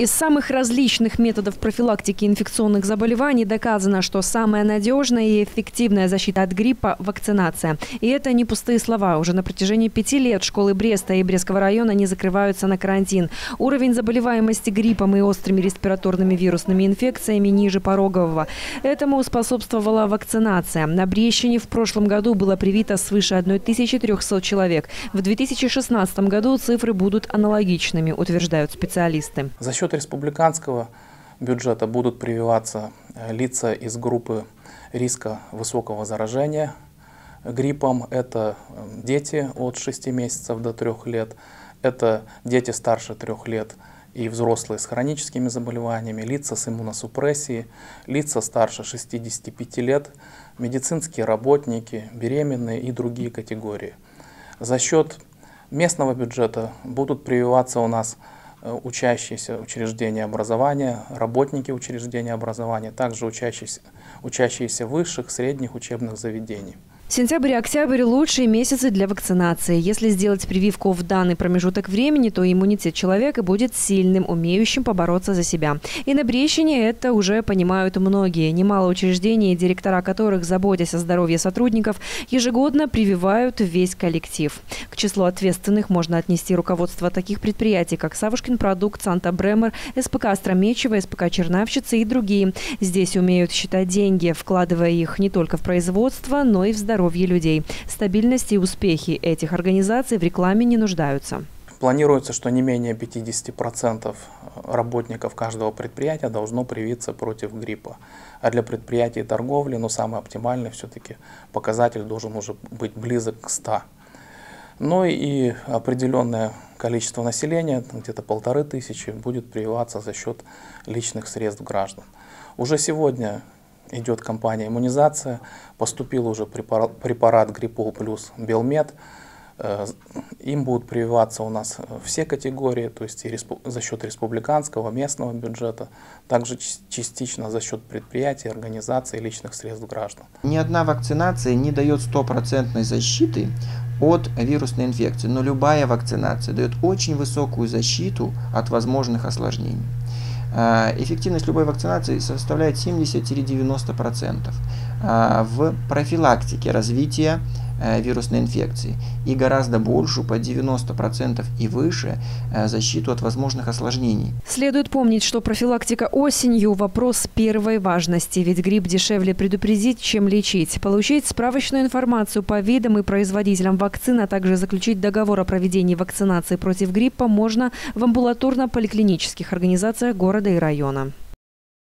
Из самых различных методов профилактики инфекционных заболеваний доказано, что самая надежная и эффективная защита от гриппа – вакцинация. И это не пустые слова. Уже на протяжении 5 лет школы Бреста и Брестского района не закрываются на карантин. Уровень заболеваемости гриппом и острыми респираторными вирусными инфекциями ниже порогового. Этому способствовала вакцинация. На Брещине в прошлом году было привито свыше 1300 человек. В 2016 году цифры будут аналогичными, утверждают специалисты. За счет республиканского бюджета будут прививаться лица из группы риска высокого заражения гриппом. Это дети от 6 месяцев до 3 лет, это дети старше 3 лет и взрослые с хроническими заболеваниями, лица с иммуносупрессией, лица старше 65 лет, медицинские работники, беременные и другие категории. За счет местного бюджета будут прививаться у нас учащиеся учреждения образования, работники учреждения образования, также учащиеся высших, средних учебных заведений. Сентябрь и октябрь – лучшие месяцы для вакцинации. Если сделать прививку в данный промежуток времени, то иммунитет человека будет сильным, умеющим побороться за себя. И на Брещине это уже понимают многие. Немало учреждений, директора которых, заботясь о здоровье сотрудников, ежегодно прививают весь коллектив. К числу ответственных можно отнести руководство таких предприятий, как Савушкин Продукт, Санта-Бремер, СПК Остромечево, СПК Чернавщица и другие. Здесь умеют считать деньги, вкладывая их не только в производство, но и в здоровье. Людей. Стабильность и успехи этих организаций в рекламе не нуждаются. Планируется, что не менее 50% работников каждого предприятия должно привиться против гриппа. А для предприятий торговли, но самый оптимальный все-таки показатель должен уже быть близок к 100. Но и определенное количество населения, где-то 1500, будет прививаться за счет личных средств граждан. Уже сегодня идет кампания иммунизация, поступил уже препарат Гриппол плюс Белмед. Им будут прививаться у нас все категории, то есть за счет республиканского, местного бюджета, также частично за счет предприятий, организаций, личных средств граждан. Ни одна вакцинация не дает стопроцентной защиты от вирусной инфекции, но любая вакцинация дает очень высокую защиту от возможных осложнений. Эффективность любой вакцинации составляет 70–90% в профилактике развития вирусной инфекции и гораздо большую, по 90% и выше, защиту от возможных осложнений. Следует помнить, что профилактика осенью – вопрос первой важности, ведь грипп дешевле предупредить, чем лечить. Получить справочную информацию по видам и производителям вакцин, а также заключить договор о проведении вакцинации против гриппа можно в амбулаторно-поликлинических организациях города и района.